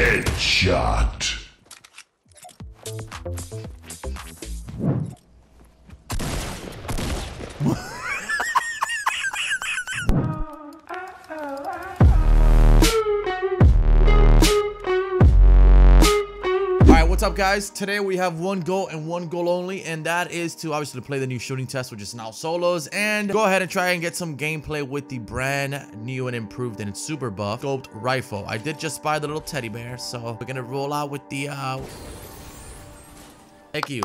Headshot. What's up, guys? Today we have one goal and one goal only, and that is to obviously play the new shooting test, which is now solos, and go ahead and try and get some gameplay with the brand new and improved and super buff scoped rifle. I did just buy the little teddy bear, so we're gonna roll out with the Thank you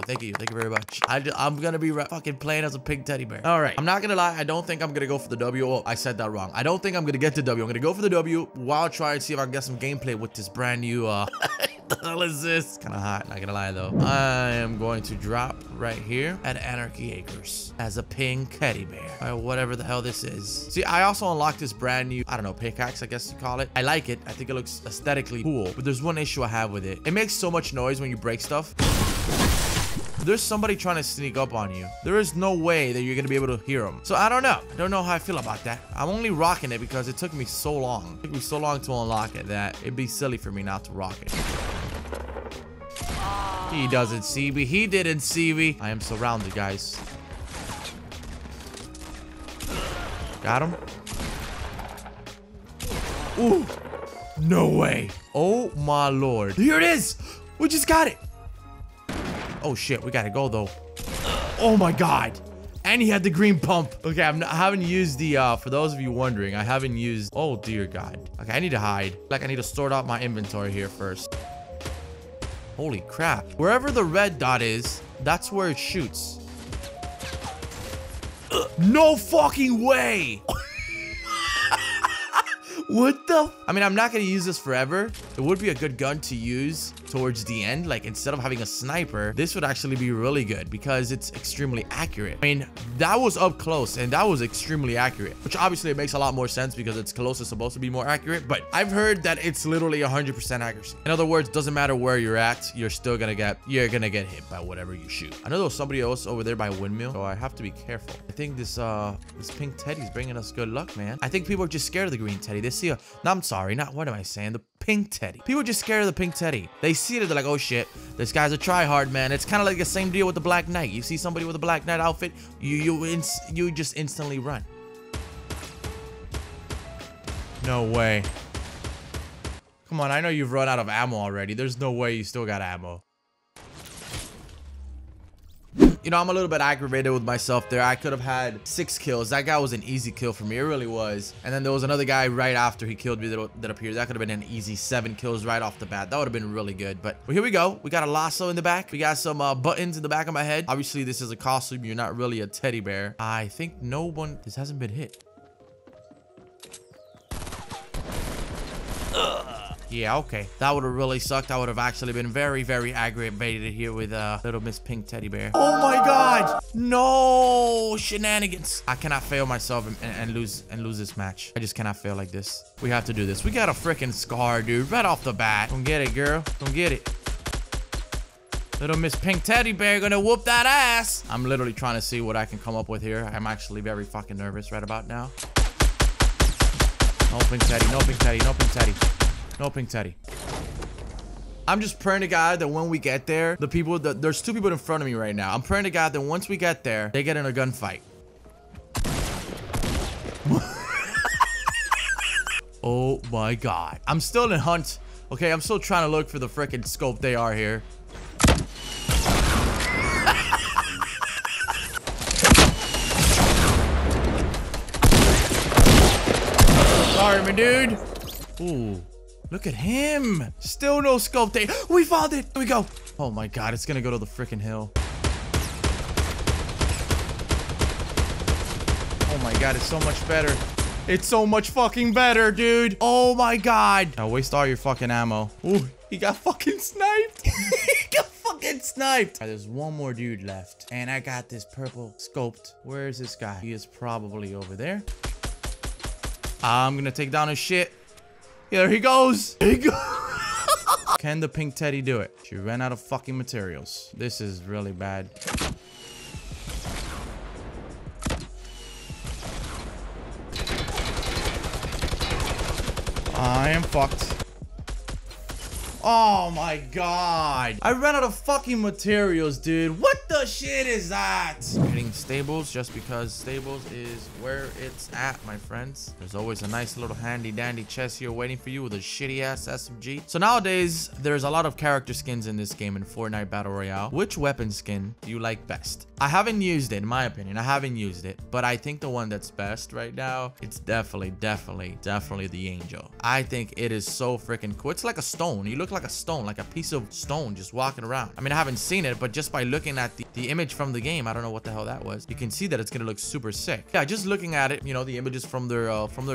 very much. I'm gonna be fucking playing as a pink teddy bear. All right, I'm not gonna lie. I don't think I'm gonna go for the W. Oh, I said that wrong. I don't think I'm gonna get the W. I'm gonna go for the W while trying to see if I can get some gameplay with this brand new, What the hell is this? Kind of hot, not gonna lie though. I am going to drop right here at Anarchy Acres as a pink teddy bear or whatever the hell this is. See, I also unlocked this brand new, I don't know, pickaxe, I guess you call it. I like it. I think it looks aesthetically cool, but there's one issue I have with it. It makes so much noise when you break stuff. There's somebody trying to sneak up on you. There is no way that you're gonna be able to hear them. So I don't know. I don't know how I feel about that. I'm only rocking it because it took me so long. It took me so long to unlock it that it'd be silly for me not to rock it. He doesn't see me. He didn't see me. I am surrounded, guys. Got him. Ooh. No way. Oh, my Lord. Here it is. We just got it. Oh, shit. We got to go, though. Oh, my God. And he had the green pump. Okay, I haven't used the, for those of you wondering, I haven't used, oh, dear God. Okay, I need to hide. Like, I need to sort out my inventory here first. Holy crap. Wherever the red dot is, that's where it shoots. No fucking way. What the? I mean, I'm not going to use this forever. It would be a good gun to use towards the end. Like, instead of having a sniper, this would actually be really good because it's extremely accurate. I mean, that was up close and that was extremely accurate, which obviously it makes a lot more sense because it's close. It's supposed to be more accurate, but I've heard that it's literally 100% accuracy. In other words, doesn't matter where you're at. You're still going to get, you're going to get hit by whatever you shoot. I know there was somebody else over there by windmill, so I have to be careful. I think this pink teddy's bringing us good luck, man. I think people are just scared of the green teddy. They see a, no, I'm sorry, not, what am I saying? The pink teddy. People are just scared of the pink teddy. They see it, they're like, oh shit, this guy's a tryhard, man. It's kind of like the same deal with the Black Knight. You see somebody with a Black Knight outfit, you just instantly run. No way. Come on, I know you've run out of ammo already. There's no way you still got ammo. You know, I'm a little bit aggravated with myself there. I could have had 6 kills. That guy was an easy kill for me. It really was. And then there was another guy right after he killed me that appeared. That could have been an easy 7 kills right off the bat. That would have been really good. But well, here we go. We got a lasso in the back. We got some buttons in the back of my head. Obviously, this is a costume. You're not really a teddy bear. I think no one... This hasn't been hit. Yeah, okay. That would have really sucked. I would have actually been very, very aggravated here with little Miss Pink Teddy Bear. Oh my God! No shenanigans! I cannot fail myself and lose this match. I just cannot fail like this. We have to do this. We got a freaking scar, dude, right off the bat. Don't get it, girl. Don't get it. Little Miss Pink Teddy Bear gonna whoop that ass. I'm literally trying to see what I can come up with here. I'm actually very fucking nervous right about now. No Pink Teddy. No Pink Teddy. No Pink Teddy. No pink teddy. I'm just praying to God that when we get there, the people that there's 2 people in front of me right now. I'm praying to God that once we get there, they get in a gunfight. Oh my God. I'm still in hunt. Okay, I'm still trying to look for the freaking scope they are here. Sorry, my dude. Ooh. Look at him. Still no scope there. We found it. Here we go. Oh my God. It's going to go to the freaking hill. Oh my God. It's so much better. It's so much fucking better, dude. Oh my God. Now waste all your fucking ammo. Ooh, he got fucking sniped. He got fucking sniped. All right, there's one more dude left. And I got this purple scoped. Where is this guy? He is probably over there. I'm going to take down his shit. There he goes. There he goes. Can the pink teddy do it? She ran out of fucking materials. This is really bad. I am fucked. Oh my god. I ran out of fucking materials, dude. What the shit is that? Getting stables just because stables is where it's at, my friends. There's always a nice little handy dandy chest here waiting for you with a shitty ass SMG. So nowadays, there's a lot of character skins in this game in Fortnite Battle Royale. Which weapon skin do you like best? I haven't used it, in my opinion. I haven't used it, but I think the one that's best right now, it's definitely the Angel. I think it is so freaking cool. It's like a stone. You look like a stone, like a piece of stone just walking around. I mean, I haven't seen it, but just by looking at the image from the game, I don't know what the hell that was. You can see that it's gonna look super sick. Yeah, just looking at it, you know, the images from their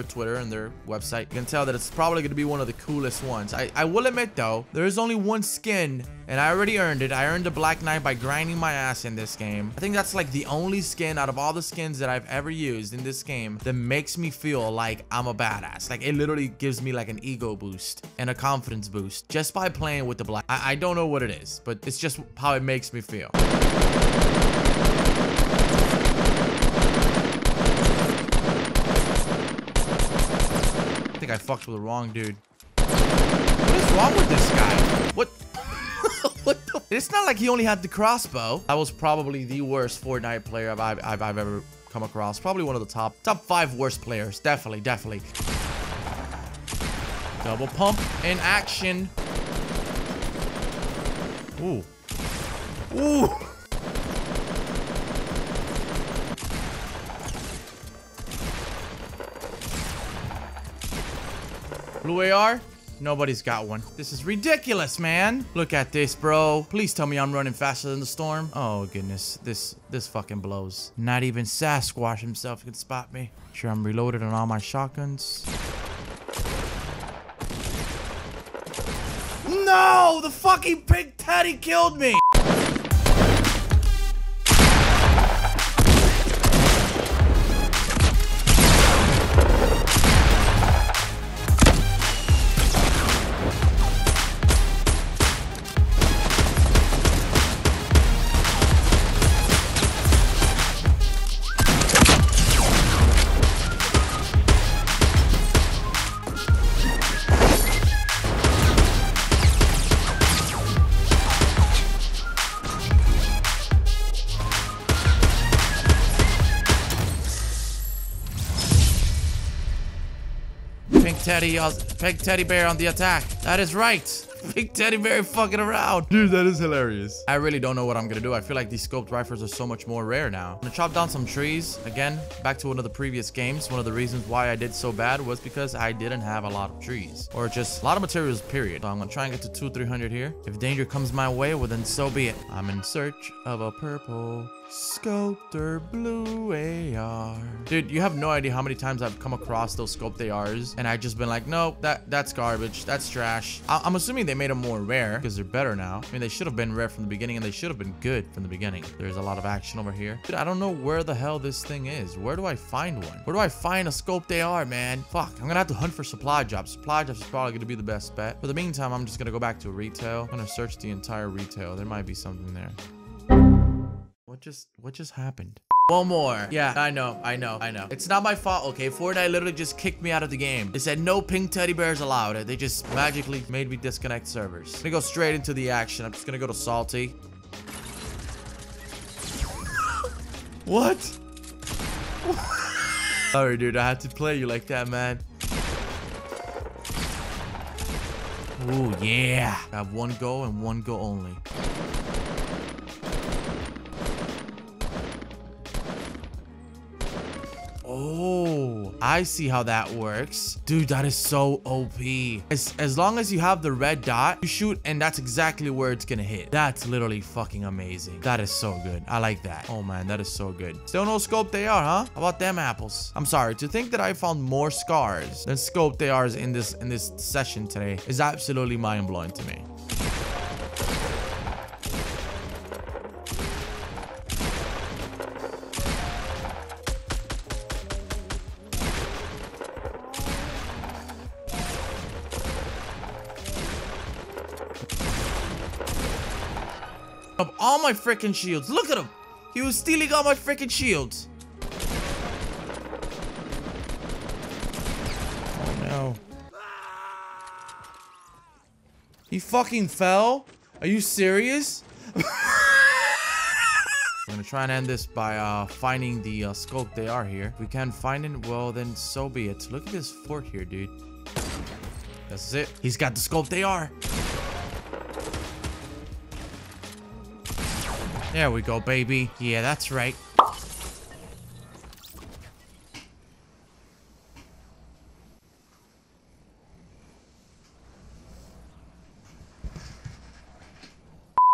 Twitter and their website, you can tell that it's probably gonna be one of the coolest ones. I will admit though, there is only one skin, and I already earned it. I earned the Black Knight by grinding my ass in this game. I think that's like the only skin out of all the skins that I've ever used in this game that makes me feel like I'm a badass. Like, it literally gives me like an ego boost and a confidence boost just by playing with the black. I don't know what it is, but it's just how it makes me feel. I think I fucked with the wrong dude. What is wrong with this guy? What? It's not like he only had the crossbow. I was probably the worst Fortnite player I've ever come across. Probably one of the top 5 worst players. Definitely. Double pump in action. Ooh. Blue AR? Nobody's got one. This is ridiculous, man. Look at this, bro. Please tell me I'm running faster than the storm. Oh, goodness. This fucking blows. Not even Sasquatch himself can spot me. Sure, I'm reloaded on all my shotguns. No! The fucking Big Teddy killed me! Big Teddy Bear on the attack. That is right. Big Teddy Bear fucking around. Dude, that is hilarious. I really don't know what I'm gonna do. I feel like these scoped rifles are so much more rare now. I'm gonna chop down some trees. Again, back to one of the previous games. One of the reasons why I did so bad was because I didn't have a lot of trees. Or just a lot of materials, period. So I'm gonna try and get to 200-300 here. If danger comes my way, well then so be it. I'm in search of a purple sculptor blue AR. Dude, you have no idea how many times I've come across those scoped ARs and I've just been like, no, that's garbage, that's trash. I'm assuming they made them more rare because they're better now. I mean, they should have been rare from the beginning and they should have been good from the beginning. There's a lot of action over here. Dude, I don't know where the hell this thing is. Where do I find one? Where do I find a scoped AR, man? Fuck, I'm gonna have to hunt for supply drops. Supply drops is probably gonna be the best bet. For the meantime, I'm just gonna go back to retail. I'm gonna search the entire retail. There might be something there. What just happened? One more. Yeah, I know. It's not my fault, okay? Fortnite literally just kicked me out of the game. They said no pink teddy bears allowed. They just magically made me disconnect servers. I'm gonna go straight into the action. I'm just gonna go to Salty. What? Sorry, dude. I had to play you like that, man. Ooh, yeah. I have one go and one go only. Oh, I see how that works. Dude, that is so OP. As long as you have the red dot, you shoot, and that's exactly where it's gonna hit. That's literally fucking amazing. That is so good. I like that. Oh, man, that is so good. Still no scoped AR, huh? How about them apples? I'm sorry. To think that I found more scars than scoped ARs in this session today is absolutely mind-blowing to me. Up all my freaking shields. Look at him. He was stealing all my freaking shields. Oh no. He fucking fell? Are you serious? I'm gonna try and end this by finding the scope they are here. If we can't find it, well then so be it. Look at this fort here, dude. That's it. He's got the scope they are. There we go, baby. Yeah, that's right.